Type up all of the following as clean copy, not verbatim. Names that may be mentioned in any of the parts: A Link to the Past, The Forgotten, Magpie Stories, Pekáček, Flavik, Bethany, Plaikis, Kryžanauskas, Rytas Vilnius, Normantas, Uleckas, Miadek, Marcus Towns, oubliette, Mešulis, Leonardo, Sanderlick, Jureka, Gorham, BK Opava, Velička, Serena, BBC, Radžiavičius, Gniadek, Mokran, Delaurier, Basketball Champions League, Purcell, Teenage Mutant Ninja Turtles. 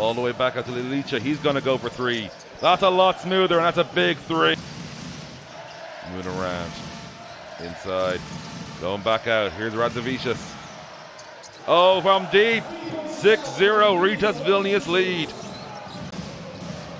all the way back out to Velička. He's going to go for three. That's a lot smoother, and that's a big three. Moving around. Inside. Going back out. Here's Radžiavičius. Oh, from deep. 6-0. Rytas Vilnius lead.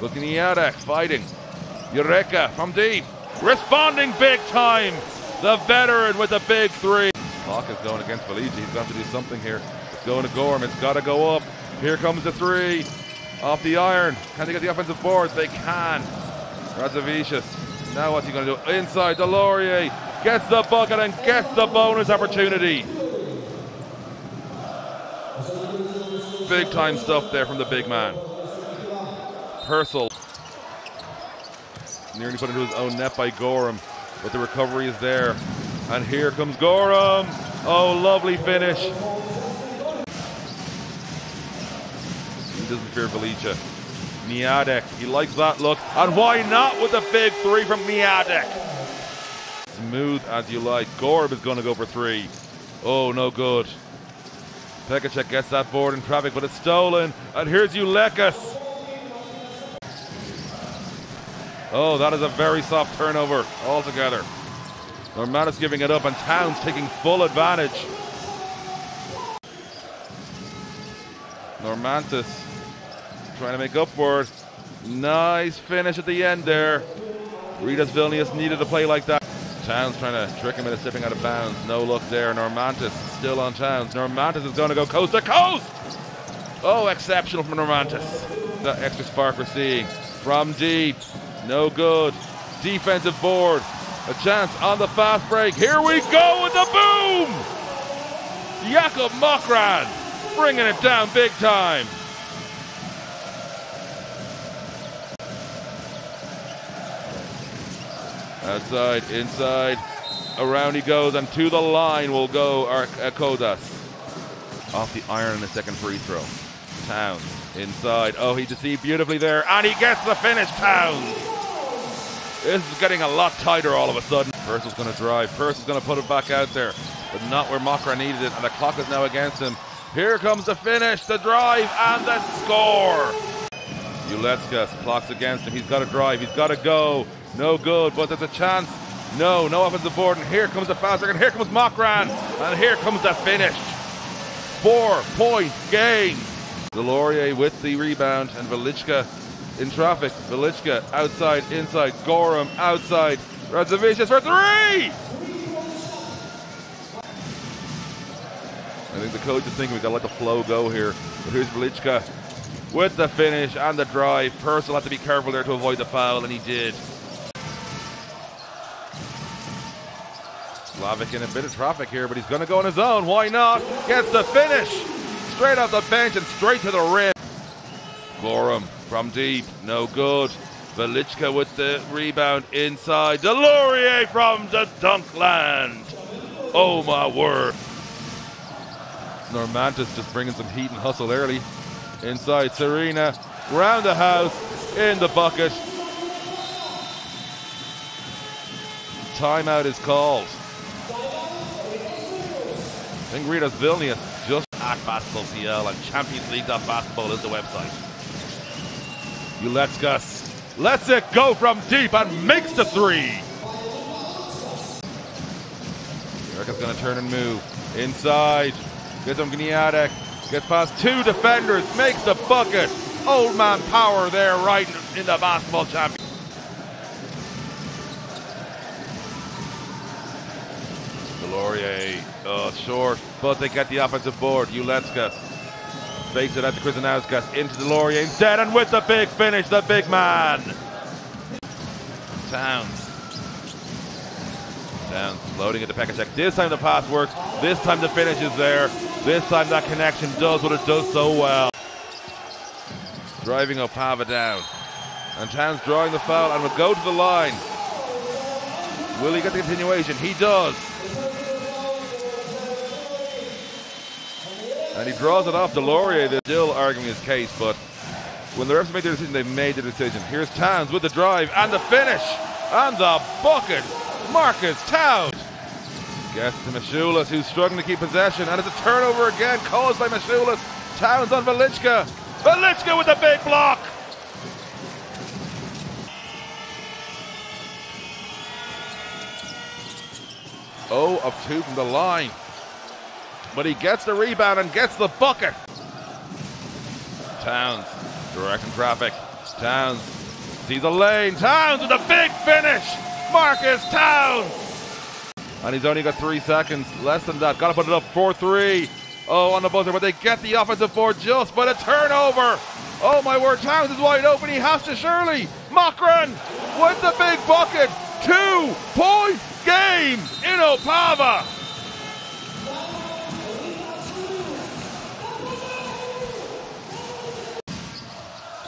Looking at Miadek, fighting. Jureka from deep. Responding big time. The veteran with a big three. Clock is going against Velička. He's got to do something here. It's going to Gorham. It's got to go up. Here comes the three. Off the iron. Can they get the offensive board? They can. Radžiavičius. Now what's he going to do? Inside. Delaurier gets the bucket and gets the bonus opportunity. Big time stuff there from the big man. Purcell. Nearly put into his own net by Gorham, but the recovery is there. And here comes Gorham. Oh, lovely finish. He doesn't fear Velička. Miadek, he likes that look. And why not with a big three from Miadek? Smooth as you like. Gorham is going to go for three. Oh, no good. Pekáček gets that board in traffic, but it's stolen. And here's Uleckas. Oh, that is a very soft turnover altogether. Normantas giving it up, and Towns taking full advantage. Normantas trying to make up for it. Nice finish at the end there. Rytas Vilnius needed a play like that. Towns trying to trick him into stepping out of bounds. No look there. Normantas still on Towns. Normantas is going to go coast to coast. Oh, exceptional from Normantas. The extra spark we're seeing from deep. No good. Defensive board. A chance on the fast break. Here we go with the boom! Jakob Mokran bringing it down big time. Outside, inside, around he goes, and to the line will go Arkoudas. Off the iron in the second free throw. Towns inside. Oh, he deceived beautifully there, and he gets the finish, Towns. This is getting a lot tighter all of a sudden. Purcell's going to drive. Purcell's going to put it back out there, but not where Mokran needed it, and the clock is now against him. Here comes the finish, the drive, and the score. Uleckas, clock's against him. He's got to drive. He's got to go. No good, but there's a chance. No offensive board, and here comes the fast break, and here comes Mokran, and here comes the finish. 4-point game. Delaurier with the rebound, and Velička in traffic. Velička outside, inside, Gorham outside. Radžiavičius for three! I think the coach is thinking we've got to let the flow go here. But here's Velička with the finish and the drive. Purcell had to be careful there to avoid the foul, and he did. Flavik in a bit of traffic here, but he's going to go on his own. Why not? Gets the finish. Straight off the bench and straight to the rim. Gorham from deep. No good. Velička with the rebound inside. Delaurier from the dunk land. Oh, my word. Normantas just bringing some heat and hustle early. Inside Serena. Round the house. In the bucket. Timeout is called. I think Rytas Vilnius just at Basketball.cl, and championsleague.basketball is the website. Uleckas lets it go from deep and makes the three. Jureka's going to turn and move. Inside. Gets on Gniadek. Gets past two defenders. Makes the bucket. Old man power there right in the Basketball Champions. Delaurier, short, but they get the offensive board. Uleckas fakes it out to Kryžanauskas, into Delaurier instead, and with the big finish, the big man. Towns loading it to Pekáček. This time the pass works. This time the finish is there. This time that connection does what it does so well. Driving Opava down, and Towns drawing the foul and will go to the line. Will he get the continuation? He does. And he draws it off. Delaurier, they're still arguing his case, but when the refs make their decision, they've made the decision. Here's Towns with the drive and the finish and the bucket. Marcus Towns gets to Mešulis, who's struggling to keep possession, and it's a turnover again caused by Mešulis. Towns on Velička. Velička with a big block. Oh, of 2 from the line. But he gets the rebound and gets the bucket. Towns directing traffic. Towns sees the lane. Towns with a big finish. Marcus Towns. And he's only got 3 seconds. Less than that. Got to put it up 4-3. Oh, on the buzzer. But they get the offensive board just by the turnover. Oh, my word. Towns is wide open. He has to surely. Mokran with the big bucket. 2-point game in Opava.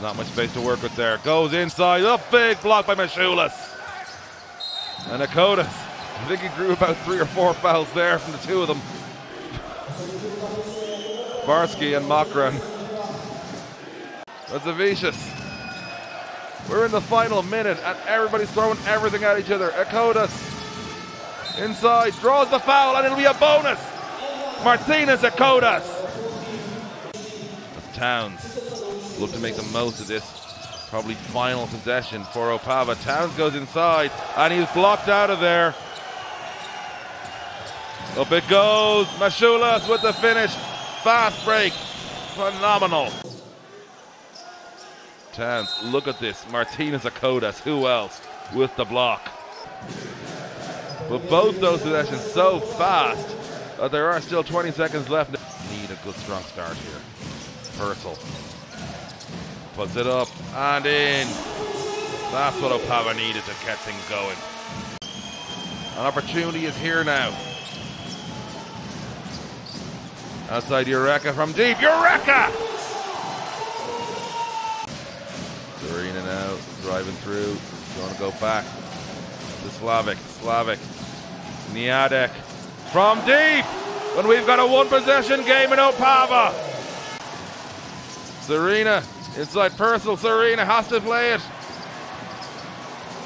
Not much space to work with there. Goes inside. A big block by Mešulis. And Arkoudas. I think he drew about 3 or 4 fouls there from the 2 of them. Barsky and Mokran. Radžiavičius. We're in the final minute and everybody's throwing everything at each other. Arkoudas inside. Draws the foul and it'll be a bonus. Martinez Arkoudas. That's Towns. Look to make the most of this probably final possession for Opava. Towns goes inside and he's blocked out of there. Up it goes. Mešulis with the finish. Fast break. Phenomenal. Towns, look at this. Martinez Arkoudas. Who else with the block? But both those possessions so fast that there are still 20 seconds left. Need a good strong start here. Purcell puts it up and in. That's what Opava needed to get things going. An opportunity is here now. Outside Eureka from deep. Eureka! Serena now driving through. Going to go back to Flavik. Flavik. Gniadek from deep. And we've got a 1-possession game in Opava. Serena. Inside Purcell, Serena has to play it.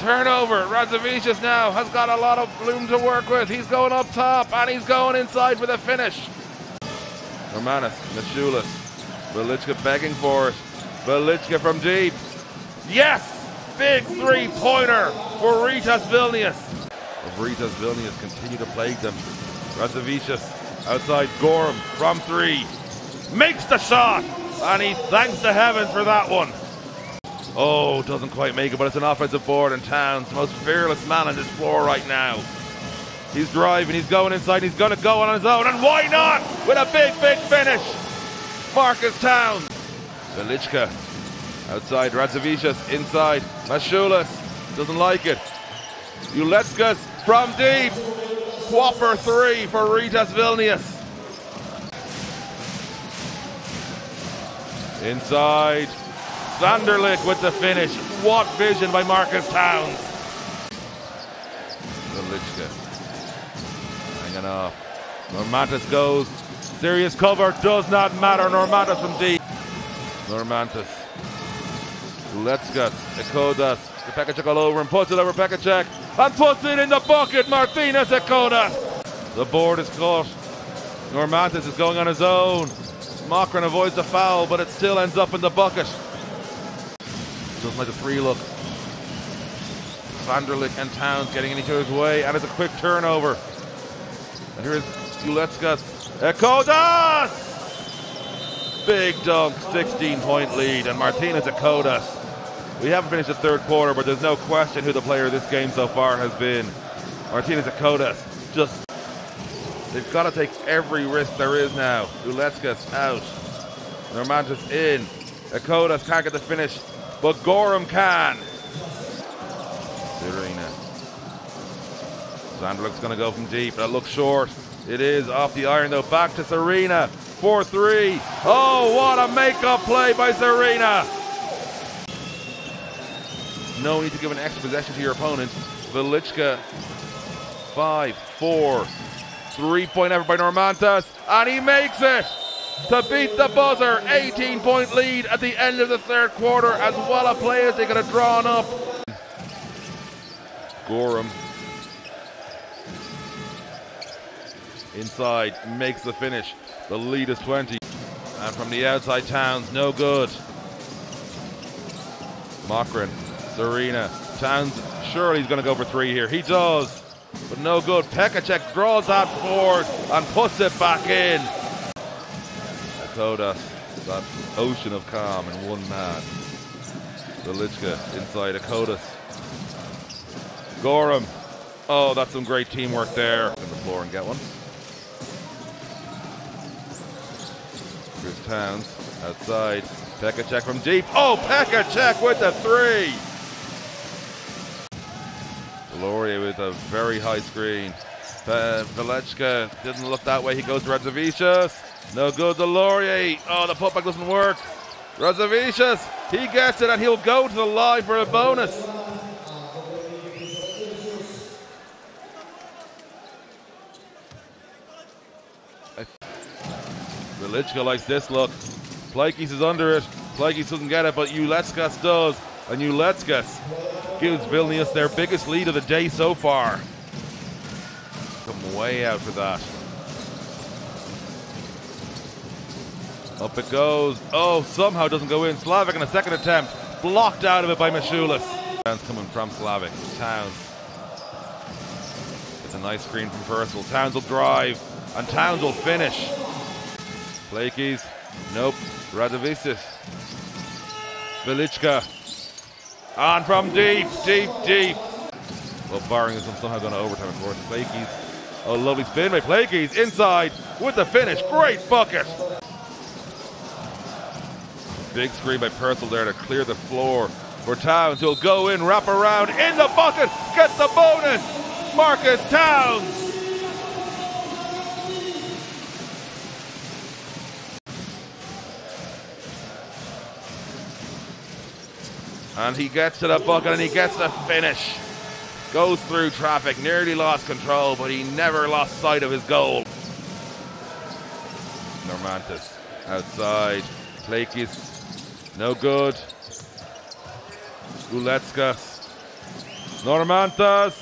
Turnover, Radžiavičius now has got a lot of room to work with. He's going up top and he's going inside for the finish. Normantas, Mešulis, Velička begging for it. Velička from deep. Yes, big 3-pointer for Rytas Vilnius. Rytas Vilnius continue to plague them. Radžiavičius outside Gorham from 3. Makes the shot. And he thanks the heavens for that one. Oh, doesn't quite make it, but it's an offensive board in Towns. The most fearless man on this floor right now. He's driving, he's going inside, he's going to go on his own. And why not? With a big, big finish. Marcus Towns. Velička outside, Radžiavičius inside. Mešulis doesn't like it. Uleckas from deep. Whopper 3 for Rytas Vilnius. Inside, Sanderlick with the finish. What vision by Marcus Towns. Velička hanging off. Normantas goes. Serious cover does not matter. Normantas from deep. Normantas. Uleckas, Arkoudas. Pekáček all over and puts it over Pekáček. And puts it in the bucket. Martinez Arkoudas. The board is caught. Normantas is going on his own. Mokran avoids the foul, but it still ends up in the bucket. Doesn't like the free look. Sanderlick and Towns getting in each other's way, and it's a quick turnover. And here's Uleckas. Arkoudas! Big dunk, 16-point lead, and Martinez Arkoudas. We haven't finished the 3rd quarter, but there's no question who the player of this game so far has been. Martinez Arkoudas just... They've got to take every risk there is now. Uleckas out. Normantas in. Arkoudas can't get the finish, but Gorham can. Serena. Sanderlick's going to go from deep. That looks short. It is off the iron, though. Back to Serena. 4-3. Oh, what a make-up play by Serena. No need to give an extra possession to your opponent. Velička. 5-4. 3-point effort by Normantas, and he makes it to beat the buzzer. 18-point lead at the end of the 3rd quarter, as well a play as they could have drawn up. Gorham inside, makes the finish. The lead is 20. And from the outside, Towns, no good. Mokran, Serena, Towns, surely he's going to go for three here. He does, but no good. Pekáček draws that board and puts it back in. Arkoudas, that ocean of calm in one man. Velička inside Arkoudas. Gorham. Oh, that's some great teamwork there. On the floor and get one. Here's Towns outside. Pekáček from deep. Oh, Pekáček with the three. Delaurier with a very high screen. Velička didn't look that way. He goes to Radžiavičius. No good, Delaurier. Oh, the putback doesn't work. Radžiavičius, he gets it and he'll go to the line for a bonus. Velička likes this look. Plaikis is under it. Plaikis doesn't get it, but Uleckas does. And Uleckas gives Vilnius their biggest lead of the day so far. Come way out for that. Up it goes. Oh, somehow doesn't go in. Flavik in a second attempt. Blocked out of it by Mešulis. Towns coming from Flavik. Towns. It's a nice screen from Purcell. Towns will drive. And Towns will finish. Plaikis. Nope. Radžiavičius. Velička. On from deep, deep, deep. Well, barring this, I'm somehow going to overtime, of course. Plaikis. Oh, lovely spin by Plaikis. Inside with the finish. Great bucket. Big screen by Purcell there to clear the floor for Towns. He'll go in, wrap around, in the bucket, gets the bonus. Marcus Towns. And he gets to the bucket and he gets the finish. Goes through traffic, nearly lost control, but he never lost sight of his goal. Normantas outside. Plaikis, no good. Uleckas. Normantas.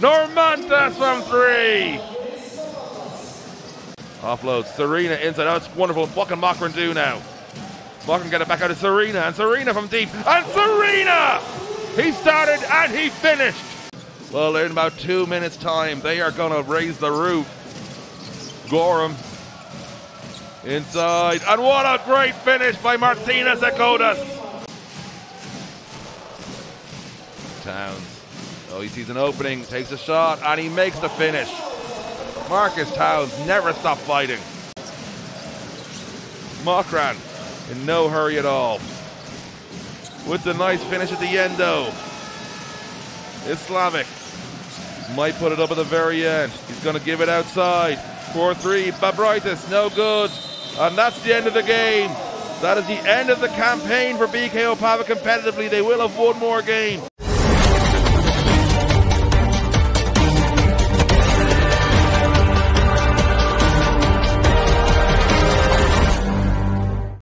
Normantas from three. Offloads. Serena inside. Oh, it's wonderful. What can Mokran do now? Mokran get it back out to Serena, and Serena from deep, and Serena! He started and he finished! Well, in about 2 minutes' time, they are going to raise the roof. Gorham inside, and what a great finish by Martinez Arkoudas! Towns, oh, he sees an opening, takes a shot, and he makes the finish. Marcus Towns never stopped fighting. Mokran. In no hurry at all. With the nice finish at the end, though. Islamic might put it up at the very end. He's going to give it outside. 4-3. Babrytis, no good. And that's the end of the game. That is the end of the campaign for BK Opava competitively. They will have won more games.